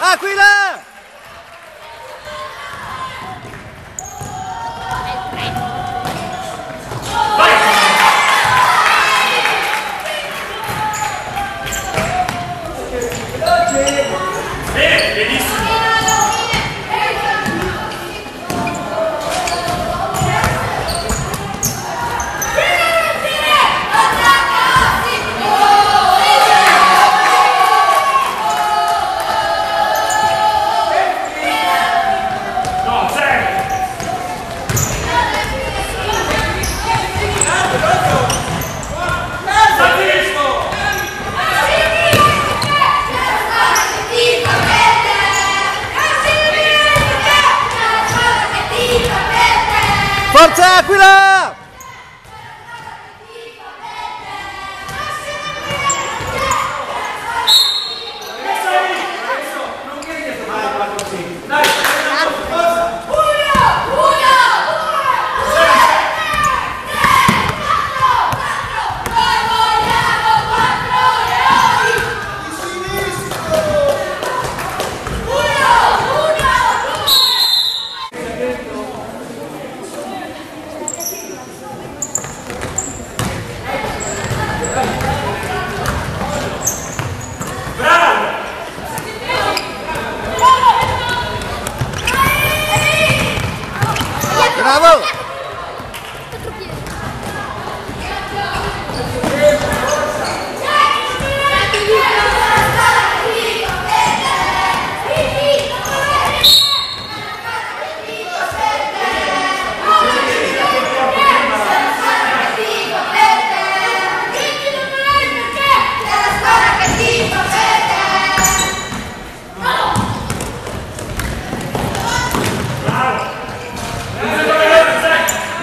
Aquila! Forza Aquila!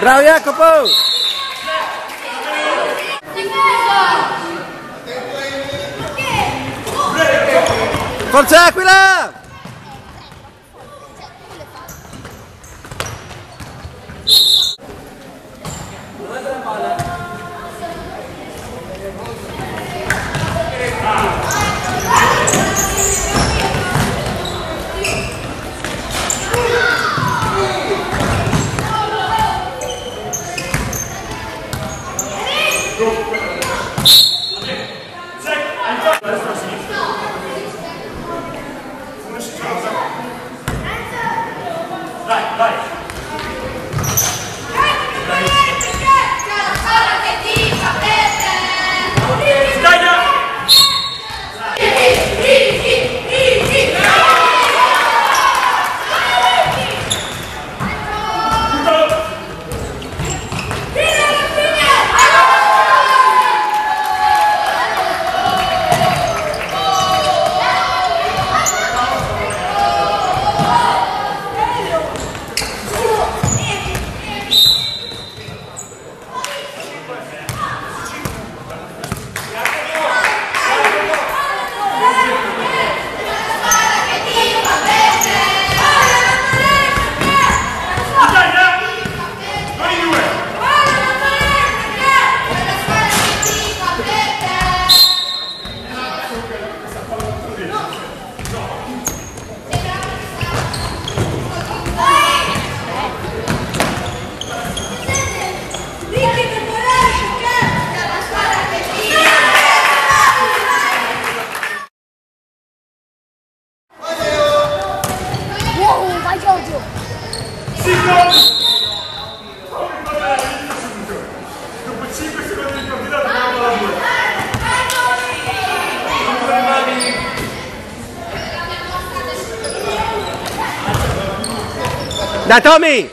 Bravo! Bravo Jacopo! Forza Aquila! Da Tommy!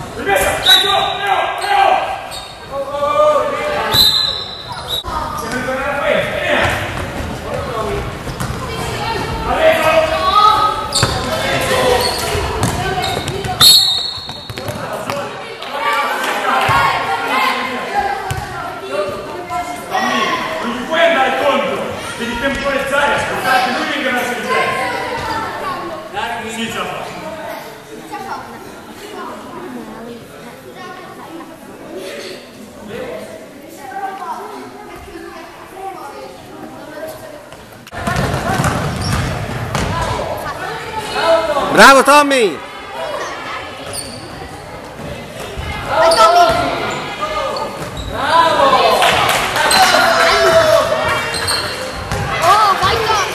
Let's go! Bravo Tommy! Vai Tommy! Bravo! Oh, vai Tommy!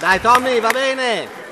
Dai Tommy, va bene!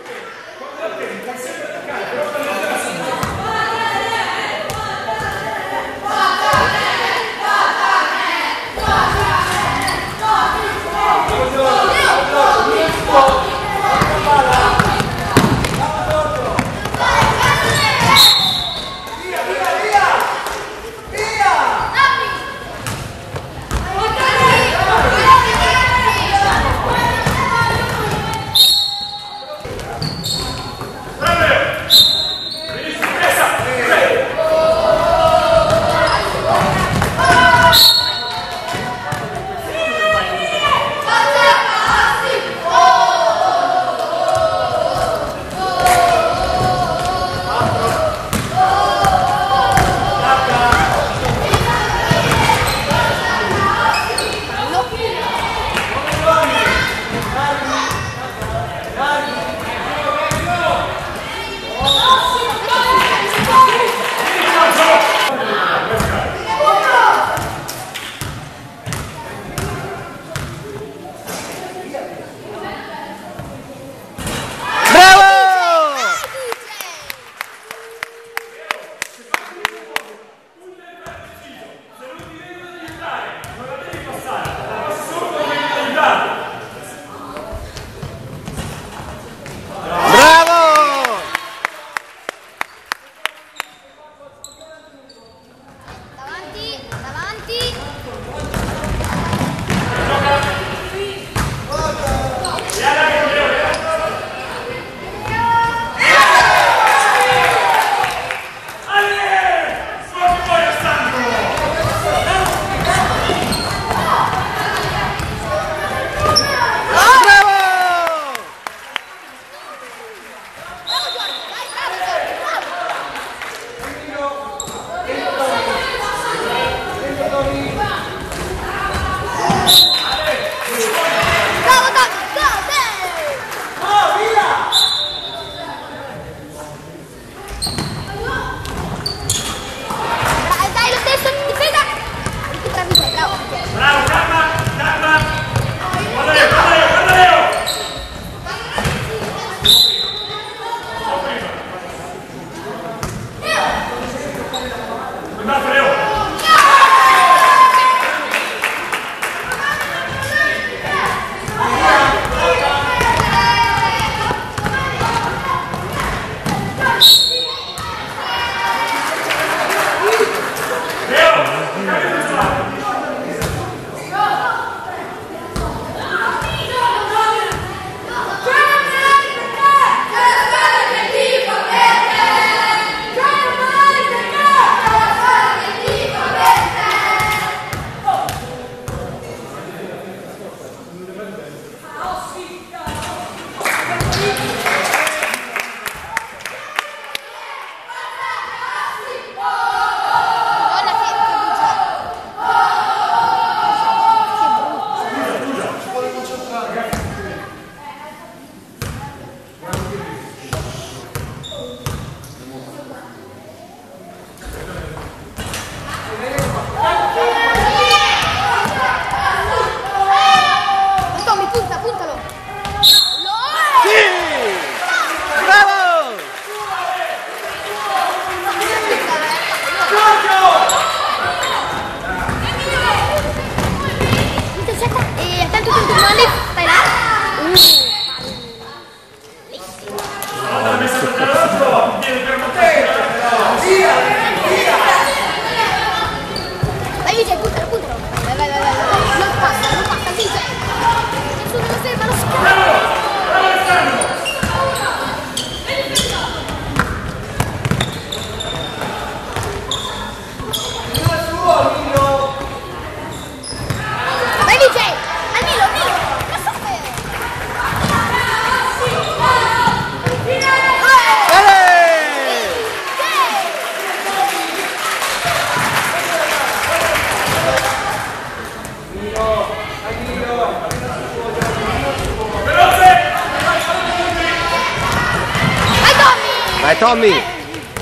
Tommy!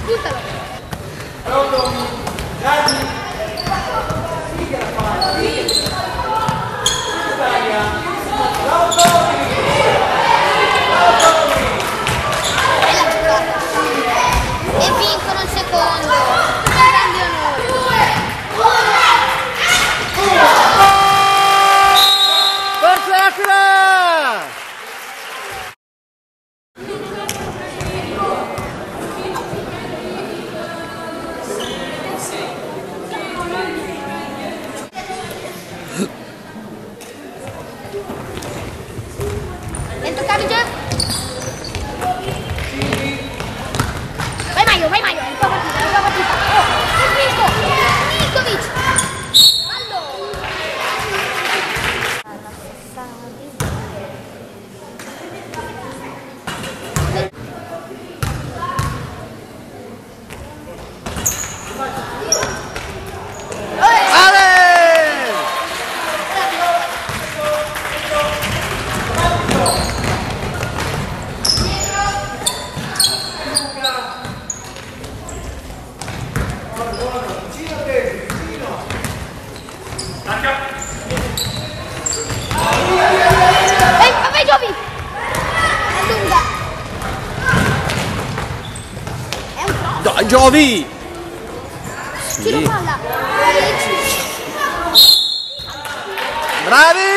Buttalo! Pronto? Dai! Sì che la fai! Sì! Pronto? Pronto? E vincono il secondo! Giovi! Sì. Tiro palla! Bravi!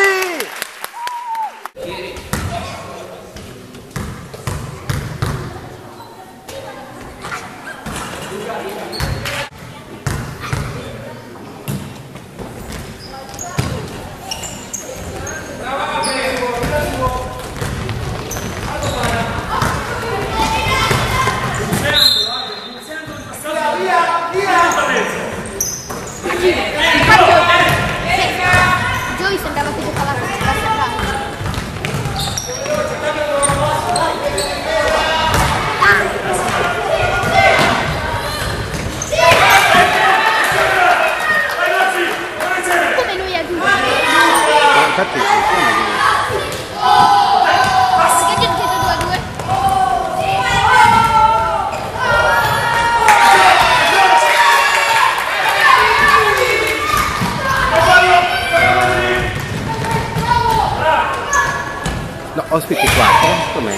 Ospiti 4, com'è?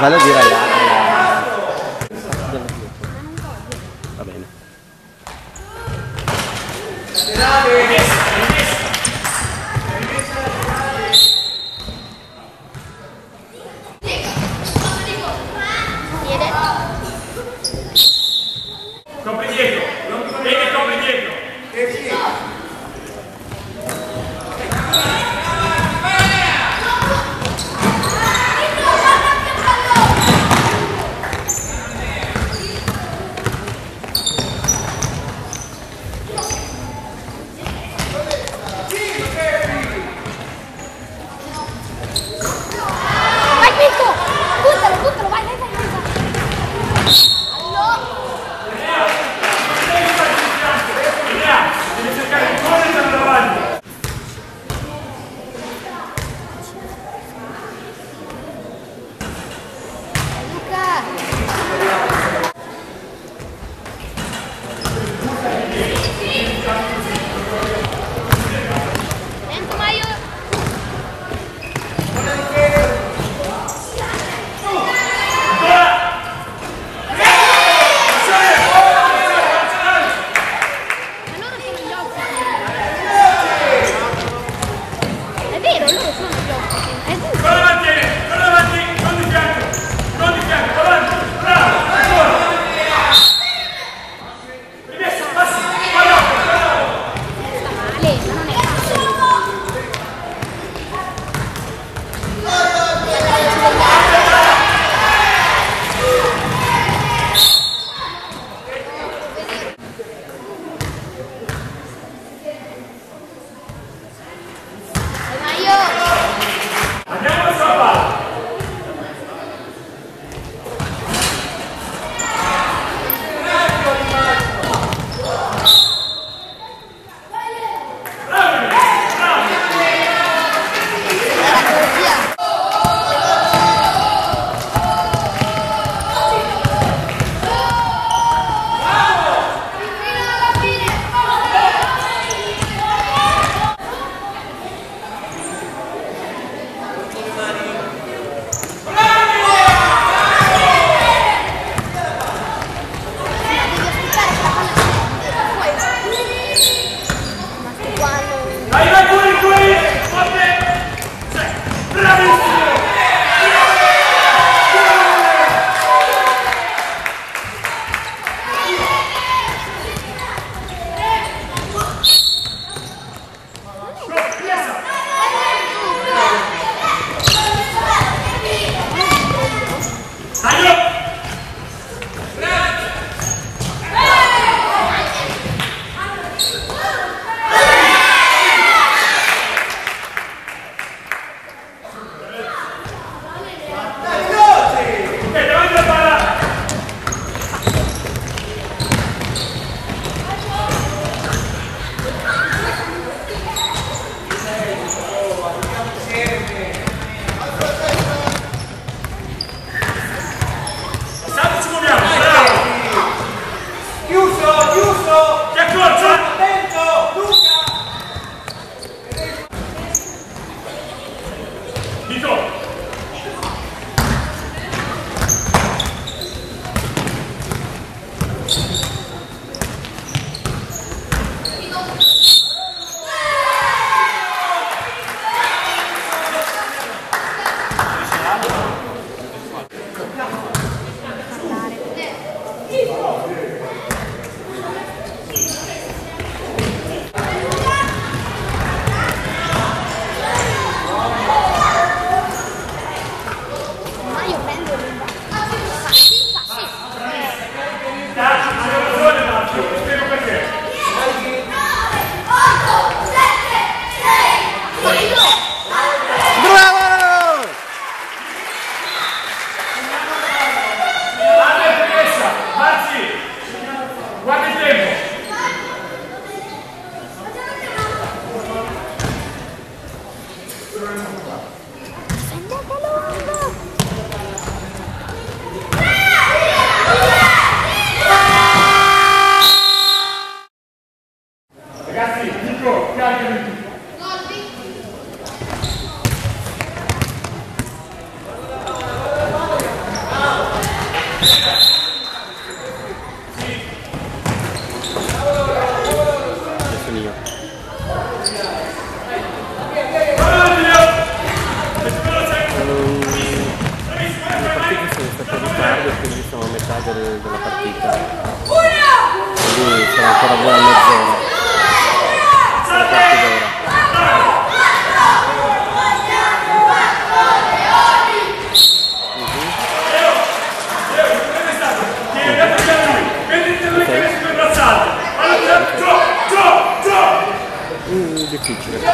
Vado a dire là. Va bene. Copri dietro, non ti fai che copri dietro. E sì. della partita, quindi sarà ancora buona mezz'ora, sarà quarto d'ora. Difficile. Sì.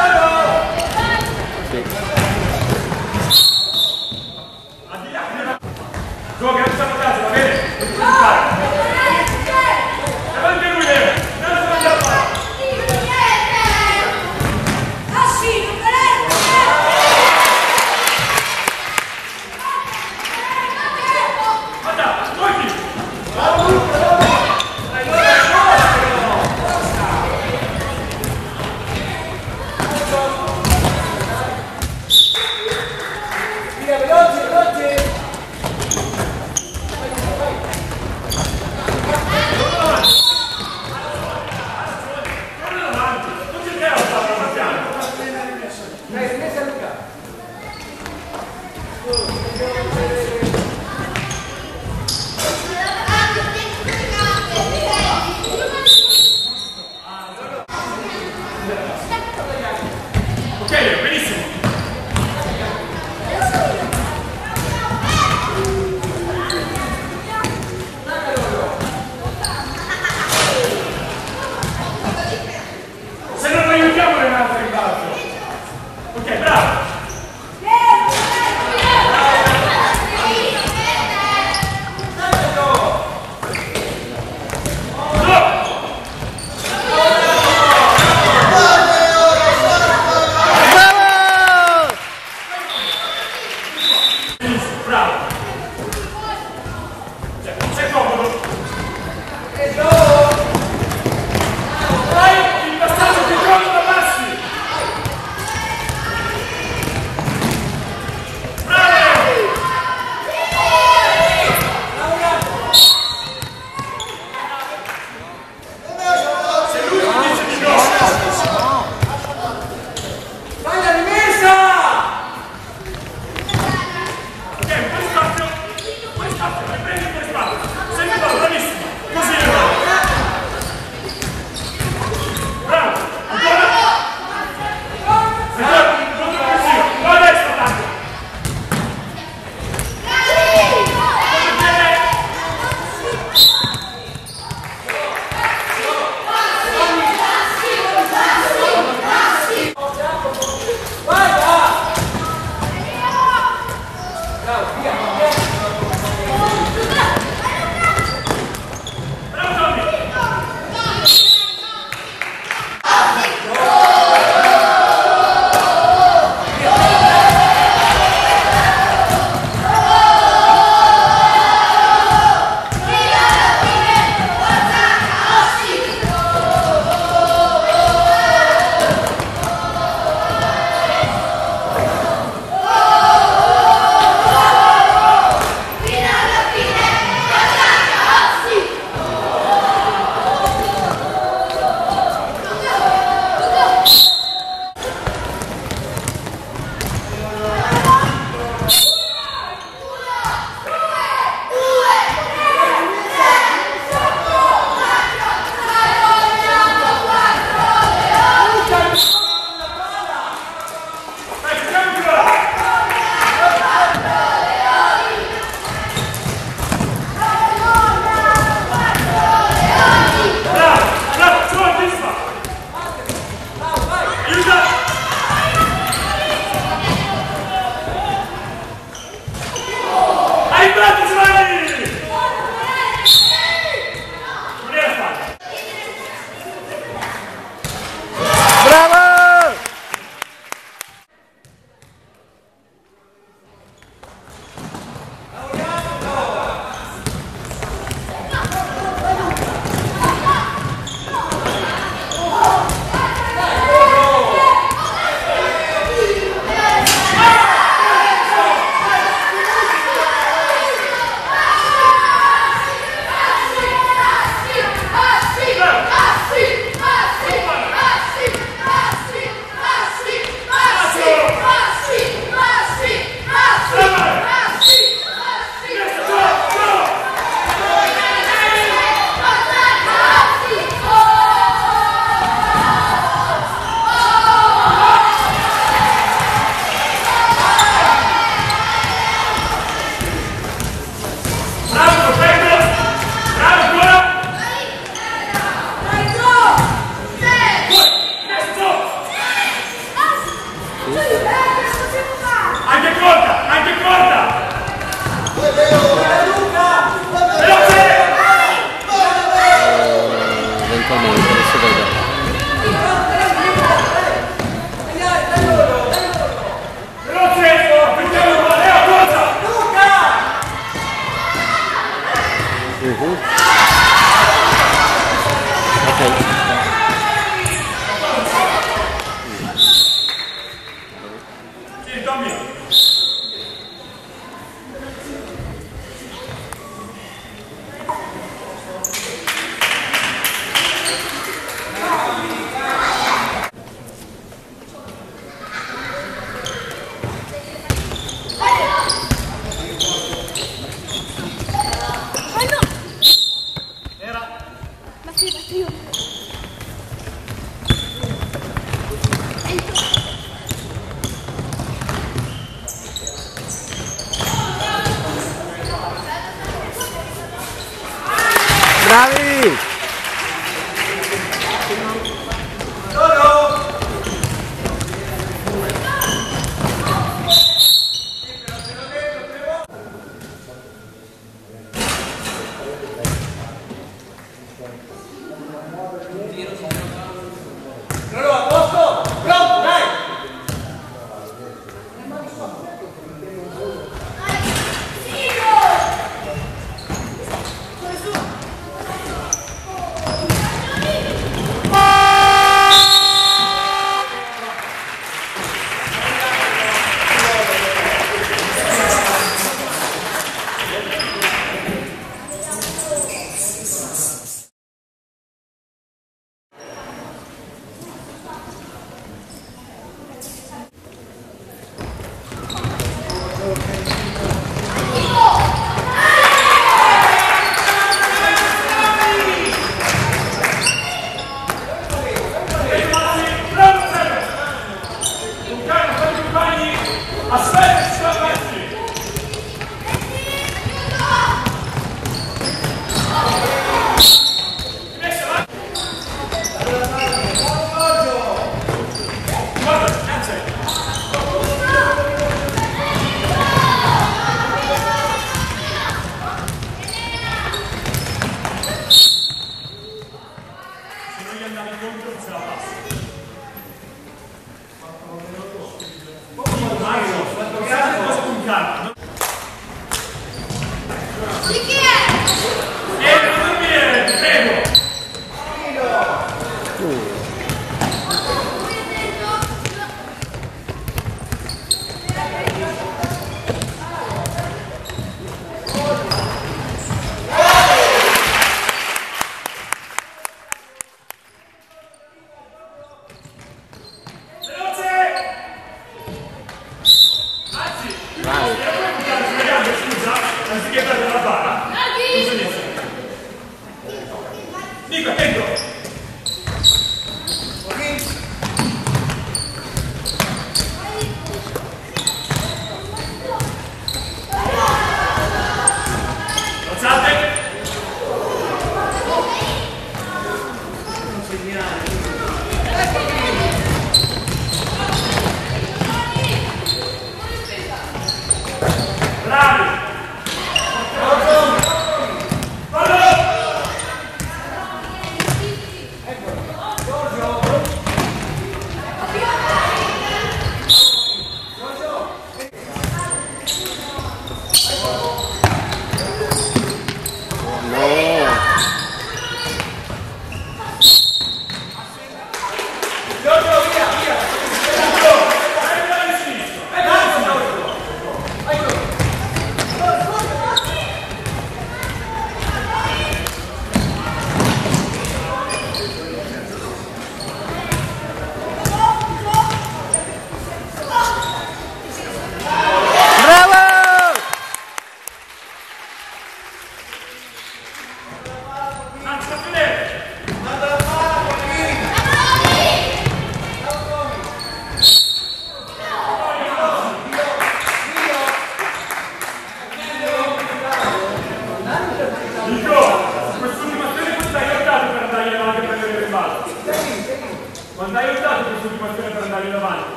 Okay. Bravi!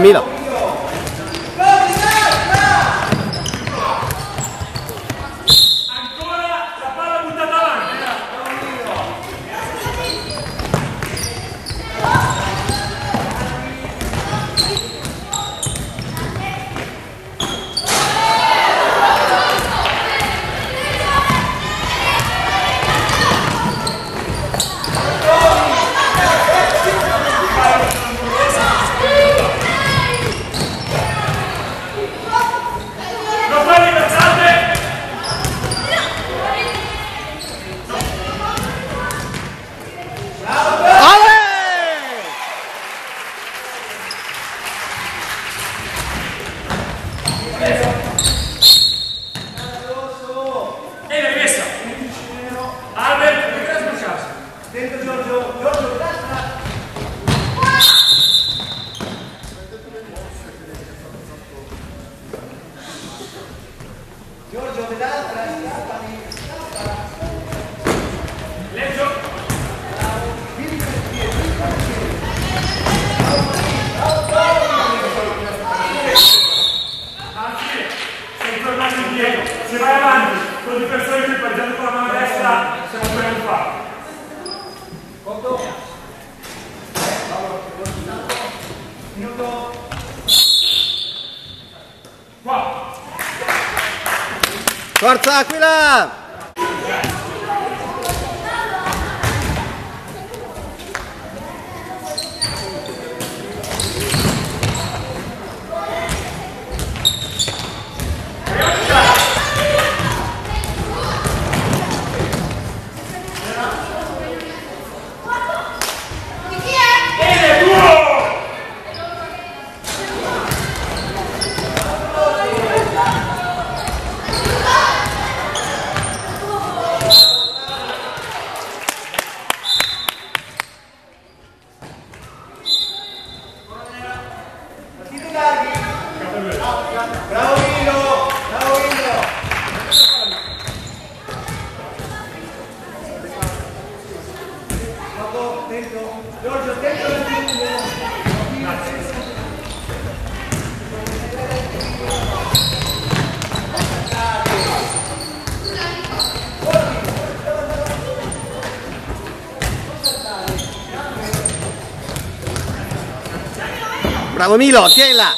Mira. Forza Aquila! Bravo Milo, tienla.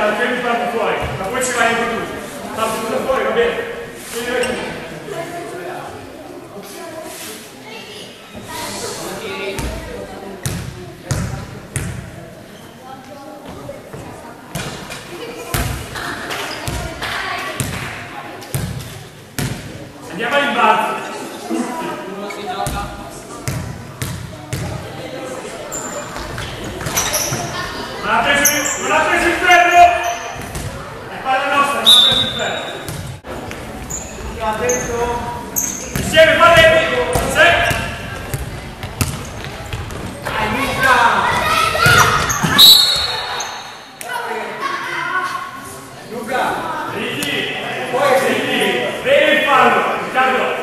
dalla fermi parto fuori, ma poi ci vai anche tu, parto tutto fuori, va bene? Vieni da qui. Andiamo all'imbalzo. Non ha preso il ferro! È palla nostra, non ha preso il ferro! Ha detto... Insieme, fate! Sì! Luca! Ricky! Ricky! Vedi il fallo! Riccardo!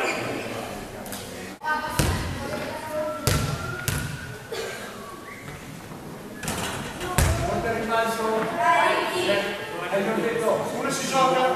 Uno si gioca.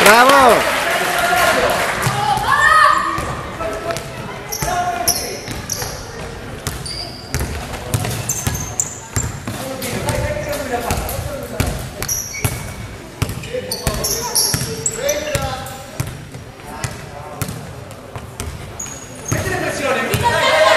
Bravo! Metti la pressione!